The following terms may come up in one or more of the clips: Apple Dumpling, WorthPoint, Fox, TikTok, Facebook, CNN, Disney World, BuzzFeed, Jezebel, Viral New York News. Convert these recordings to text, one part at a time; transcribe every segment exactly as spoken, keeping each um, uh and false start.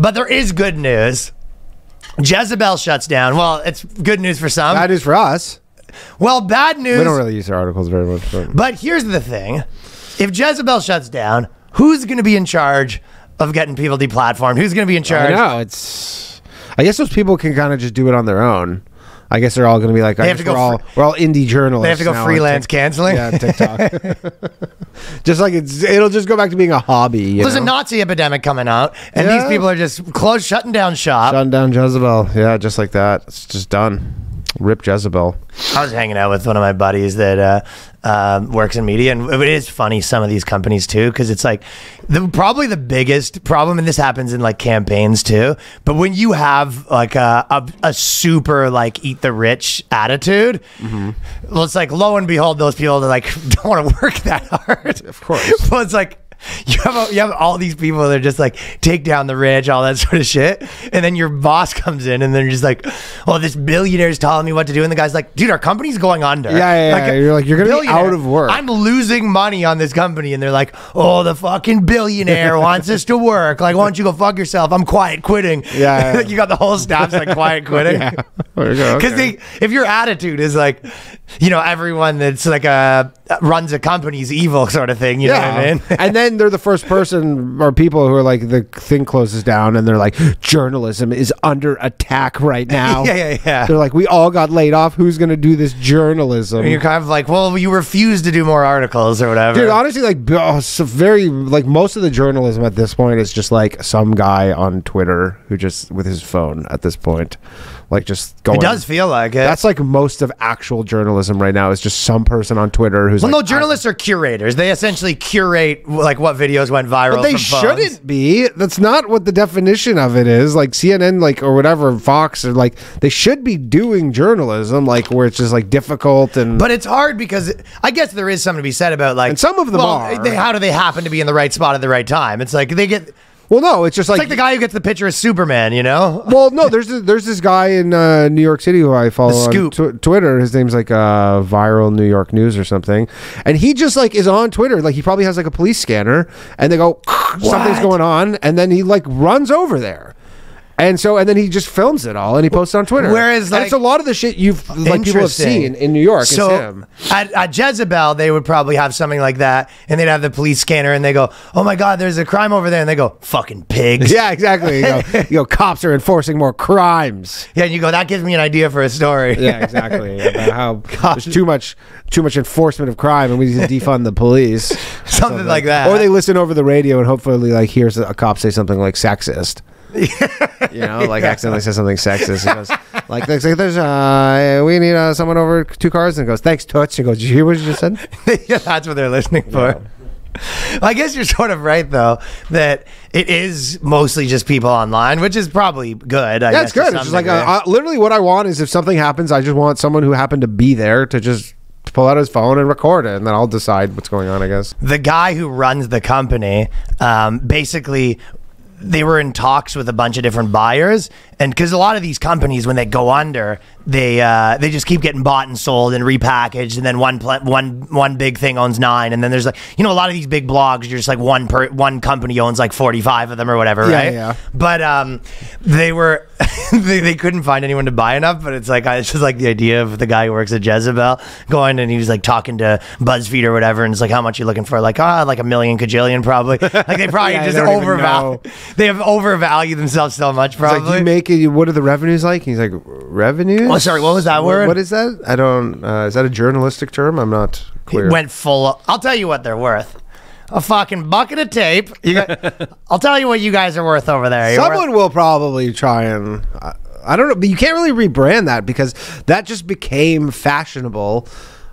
But there is good news. Jezebel shuts down. Well, it's good news for some. Bad news for us. Well, bad news. We don't really use our articles very much. But, but here's the thing. If Jezebel shuts down, who's going to be in charge of getting people deplatformed? Who's going to be in charge? I know. It's, I guess those people can kind of just do it on their own. I guess they're all going to be like, they have to go we're, all, we're all indie journalists. They have to go freelance canceling? Yeah, TikTok. Just like it's, it'll just go back to being a hobby. You There's know? a Nazi epidemic coming out, and yeah. these people are just close, shutting down shop. Shutting down Jezebel. Yeah, just like that. It's just done. Rip Jezebel. I was hanging out with one of my buddies that uh, uh, works in media, and it is funny, some of these companies too, because it's like the, probably the biggest problem, and this happens in like campaigns too, but when you have like a, a, a super like eat the rich attitude, mm-hmm. well, it's like lo and behold, those people that like don't want to work that hard. Of course. Well, it's like You have, a, you have all these people that are just like, take down the rich, all that sort of shit. And then your boss comes in and they're just like, oh, this billionaire's telling me what to do. And the guy's like, dude, our company's going under. Yeah, yeah, like yeah. You're like, you're going to be out of work. I'm losing money on this company. And they're like, oh, the fucking billionaire wants us to work. Like, why don't you go fuck yourself? I'm quiet quitting. Yeah. yeah. You got the whole staff's like quiet quitting. yeah. Because okay. if your attitude is like, you know, everyone that's like a, runs a company's evil sort of thing, you yeah. know what I mean? And then they're the first person or people who are like the thing closes down and they're like, journalism is under attack right now. yeah, yeah, yeah. They're like, we all got laid off. Who's going to do this journalism? And you're kind of like, well, you refuse to do more articles or whatever. Dude, honestly, like oh, so very, like most of the journalism at this point is just like some guy on Twitter who just with his phone at this point. Like just going. It does feel like it. That's like most of actual journalism right now is just some person on Twitter who's. Well, like, no, journalists are curators. They essentially curate like what videos went viral. But they shouldn't be. That's not what the definition of it is. Like C N N, like or whatever, Fox, or like they should be doing journalism, like where it's just like difficult and. But it's hard because I guess there is something to be said about like. And some of them well, are. They, how do they happen to be in the right spot at the right time? It's like they get. Well, no, it's just like... It's like the guy who gets the picture of Superman, you know? Well, no, there's a, there's this guy in uh, New York City who I follow on tw Twitter. His name's like uh, Viral New York News or something. And he just like is on Twitter. Like he probably has like a police scanner. And they go, what? Something's going on. And then he like runs over there. And so, and then he just films it all and he posts it on Twitter. Whereas, like, and it's a lot of the shit you've, like, people have seen in New York. So, it's him. At, at Jezebel, they would probably have something like that, and they'd have the police scanner, and they go, "Oh my God, there's a crime over there," and they go, "Fucking pigs." Yeah, exactly. You know, you go, cops are enforcing more crimes. Yeah, and you go, that gives me an idea for a story. Yeah, exactly. About how cops. There's too much, too much enforcement of crime, and we need to defund the police. something, something like that. Or they listen over the radio and hopefully, like, hears a cop say something like sexist. you know, like yeah. accidentally says something sexist. He goes, like, like, there's, uh, we need uh, someone over two cars, and goes, thanks, Toots. And goes, did you hear what you just said? yeah, that's what they're listening for. Yeah. I guess you're sort of right, though, that it is mostly just people online, which is probably good. I yeah, guess, it's good. It's just like a, I, literally what I want is if something happens, I just want someone who happened to be there to just pull out his phone and record it, and then I'll decide what's going on, I guess. The guy who runs the company um, basically... They were in talks with a bunch of different buyers, and because a lot of these companies, when they go under, they uh, they just keep getting bought and sold and repackaged, and then one one one big thing owns nine, and then there's like you know a lot of these big blogs, you're just like one per one company owns like forty-five of them or whatever, yeah, right? Yeah. But um, they were they, they couldn't find anyone to buy enough, but it's like it's just like the idea of the guy who works at Jezebel going and he was like talking to BuzzFeed or whatever, and it's like how much are you looking for? Like ah, like a million kajillion probably. Like they probably yeah, just overvalue. They have overvalued themselves so much, probably. Like, you make it, what are the revenues like? And he's like, revenues? Oh, sorry, what was that word? What is that? I don't, uh, is that a journalistic term? I'm not clear. It went full of, I'll tell you what they're worth. A fucking bucket of tape. You got, I'll tell you what you guys are worth over there. You're Someone worth will probably try and... I, I don't know, but you can't really rebrand that because that just became fashionable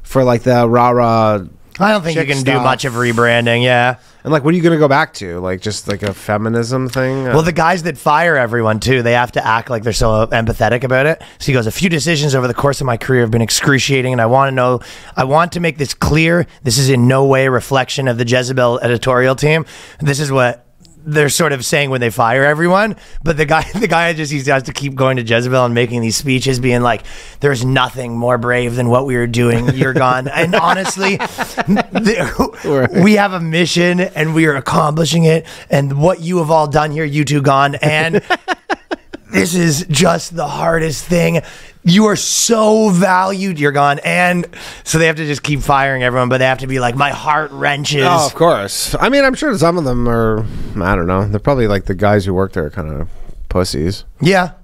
for like the rah-rah... I don't think you can stuff. do much of rebranding, yeah. And like, what are you going to go back to? Like, just like a feminism thing? Well, the guys that fire everyone, too, they have to act like they're so empathetic about it. So he goes, a few decisions over the course of my career have been excruciating, and I want to know, I want to make this clear. This is in no way a reflection of the Jezebel editorial team. This is what they're sort of saying when they fire everyone, but the guy the guy just he has to keep going to Jezebel and making these speeches being like, there's nothing more brave than what we were doing, you're gone. And honestly, the, we have a mission and we are accomplishing it, and what you have all done here, you two gone, and this is just the hardest thing. You are so valued, you're gone. And so they have to just keep firing everyone, but they have to be like, my heart wrenches. Oh, of course. I mean, I'm sure some of them are, I don't know. They're probably like the guys who work there are kind of pussies. Yeah.